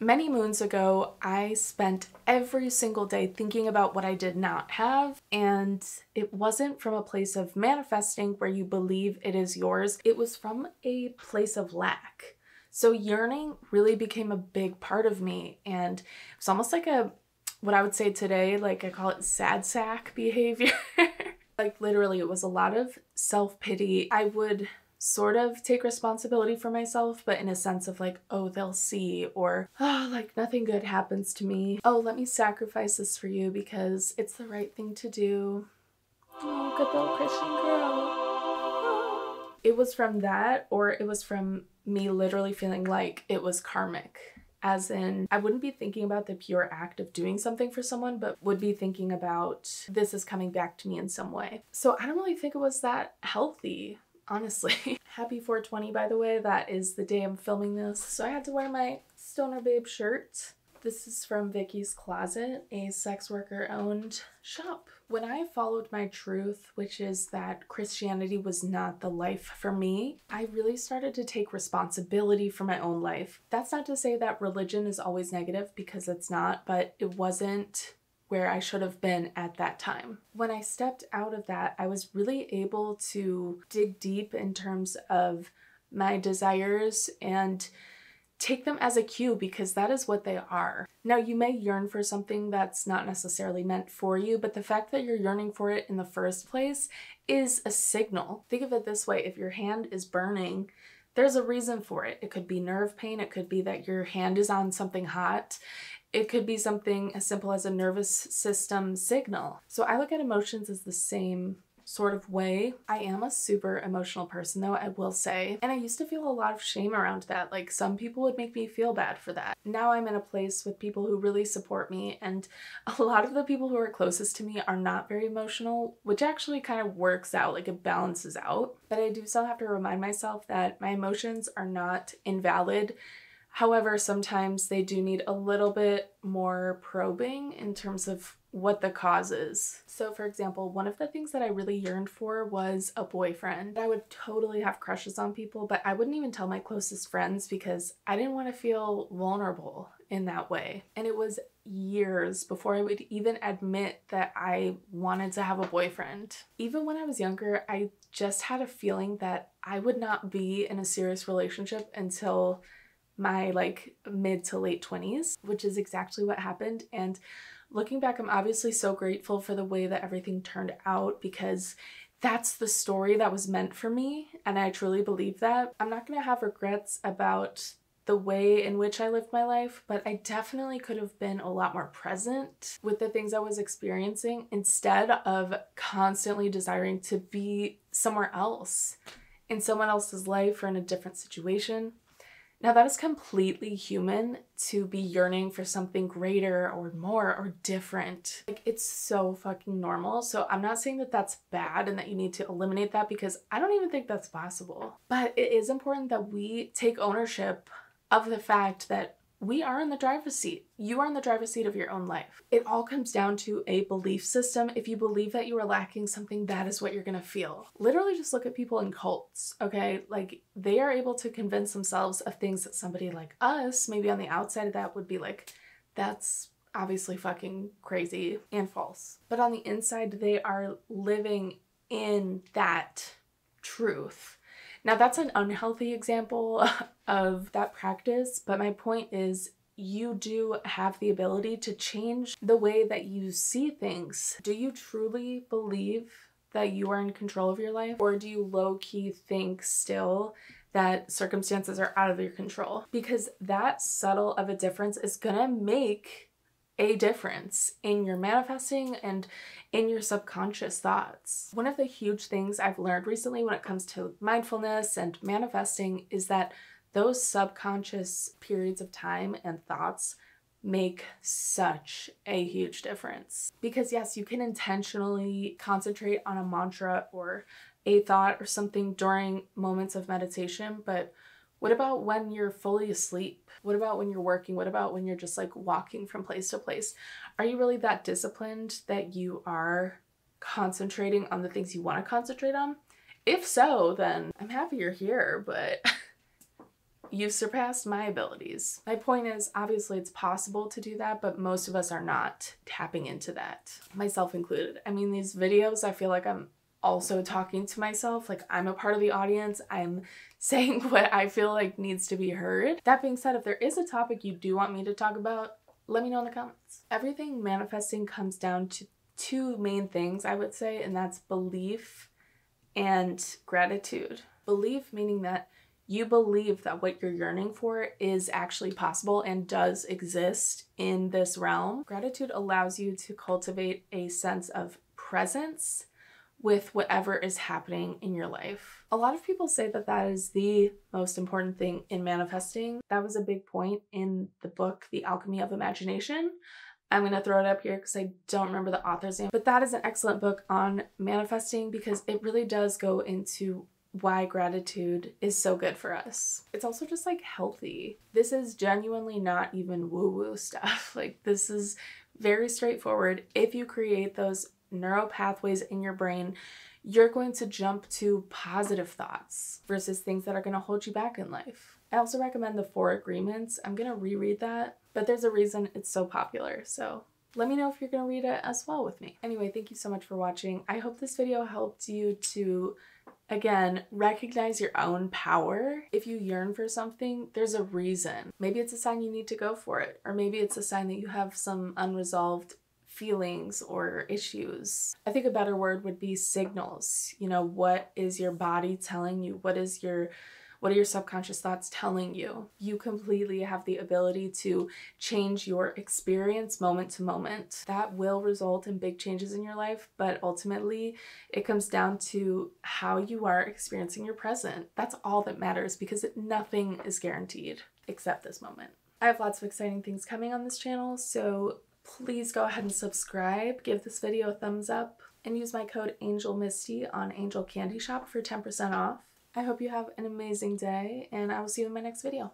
Many moons ago, I spent every single day thinking about what I did not have, and it wasn't from a place of manifesting where you believe it is yours. It was from a place of lack. So yearning really became a big part of me, and it's almost like what I would say today, like I call it sad sack behavior. Like literally it was a lot of self-pity. I would sort of take responsibility for myself, but in a sense of like, oh, they'll see, or oh, like nothing good happens to me. Oh, let me sacrifice this for you because it's the right thing to do. Oh, good little Christian girl. It was from that, or it was from me literally feeling like it was karmic. As in, I wouldn't be thinking about the pure act of doing something for someone, but would be thinking about this is coming back to me in some way. So I don't really think it was that healthy. Honestly. Happy 420, by the way. That is the day I'm filming this. So I had to wear my Stoner Babe shirt. This is from Vicky's Closet, a sex worker owned shop. When I followed my truth, which is that Christianity was not the life for me, I really started to take responsibility for my own life. That's not to say that religion is always negative, because it's not, but it wasn't where I should have been at that time. When I stepped out of that, I was really able to dig deep in terms of my desires and take them as a cue, because that is what they are. Now, you may yearn for something that's not necessarily meant for you, but the fact that you're yearning for it in the first place is a signal. Think of it this way, if your hand is burning, there's a reason for it. It could be nerve pain, it could be that your hand is on something hot. It could be something as simple as a nervous system signal. So I look at emotions as the same sort of way. I am a super emotional person though, I will say. And I used to feel a lot of shame around that. Like some people would make me feel bad for that. Now I'm in a place with people who really support me, and a lot of the people who are closest to me are not very emotional, which actually kind of works out, like it balances out. But I do still have to remind myself that my emotions are not invalid. However, sometimes they do need a little bit more probing in terms of what the cause is. So for example, one of the things that I really yearned for was a boyfriend. I would totally have crushes on people, but I wouldn't even tell my closest friends because I didn't want to feel vulnerable in that way. And it was years before I would even admit that I wanted to have a boyfriend. Even when I was younger, I just had a feeling that I would not be in a serious relationship until my like mid to late 20s, which is exactly what happened. And looking back, I'm obviously so grateful for the way that everything turned out, because that's the story that was meant for me, and I truly believe that. I'm not gonna have regrets about the way in which I lived my life, but I definitely could have been a lot more present with the things I was experiencing instead of constantly desiring to be somewhere else, in someone else's life or in a different situation. Now that is completely human, to be yearning for something greater or more or different. Like it's so fucking normal. So I'm not saying that that's bad and that you need to eliminate that, because I don't even think that's possible. But it is important that we take ownership of the fact that we are in the driver's seat. You are in the driver's seat of your own life. It all comes down to a belief system. If you believe that you are lacking something, that is what you're gonna feel. Literally just look at people in cults, okay? Like they are able to convince themselves of things that somebody like us, maybe on the outside of that, would be like, that's obviously fucking crazy and false. But on the inside, they are living in that truth. Now that's an unhealthy example of that practice, but my point is you do have the ability to change the way that you see things. Do you truly believe that you are in control of your life, or do you low-key think still that circumstances are out of your control? Because that subtle of a difference is gonna make a difference in your manifesting and in your subconscious thoughts. One of the huge things I've learned recently when it comes to mindfulness and manifesting is that those subconscious periods of time and thoughts make such a huge difference. Because yes, you can intentionally concentrate on a mantra or a thought or something during moments of meditation, but what about when you're fully asleep? What about when you're working? What about when you're just like walking from place to place? Are you really that disciplined that you are concentrating on the things you want to concentrate on? If so, then I'm happy you're here, but you've surpassed my abilities. My point is, obviously it's possible to do that, but most of us are not tapping into that, myself included. I mean, these videos, I feel like I'm also talking to myself, like I'm a part of the audience, I'm saying what I feel like needs to be heard. That being said, if there is a topic you do want me to talk about, let me know in the comments. Everything manifesting comes down to two main things, I would say, and that's belief and gratitude. Belief meaning that you believe that what you're yearning for is actually possible and does exist in this realm. Gratitude allows you to cultivate a sense of presence with whatever is happening in your life. A lot of people say that that is the most important thing in manifesting. That was a big point in the book, The Alchemy of Imagination. I'm gonna throw it up here because I don't remember the author's name, but that is an excellent book on manifesting because it really does go into why gratitude is so good for us. It's also just like healthy. This is genuinely not even woo-woo stuff. Like this is very straightforward. If you create those neural pathways in your brain, you're going to jump to positive thoughts versus things that are going to hold you back in life. I also recommend the Four Agreements. I'm going to reread that, but there's a reason it's so popular. So let me know if you're going to read it as well with me. Anyway, thank you so much for watching. I hope this video helped you to, again, recognize your own power. If you yearn for something, there's a reason. Maybe it's a sign you need to go for it, or maybe it's a sign that you have some unresolved feelings or issues. I think a better word would be signals. You know, what is your body telling you? What are your subconscious thoughts telling you? You completely have the ability to change your experience moment to moment. That will result in big changes in your life, but ultimately it comes down to how you are experiencing your present. That's all that matters because nothing is guaranteed except this moment. I have lots of exciting things coming on this channel, so please go ahead and subscribe, give this video a thumbs up, and use my code ANGELMISTY on Angel Candy Shop for 10% off. I hope you have an amazing day, and I will see you in my next video.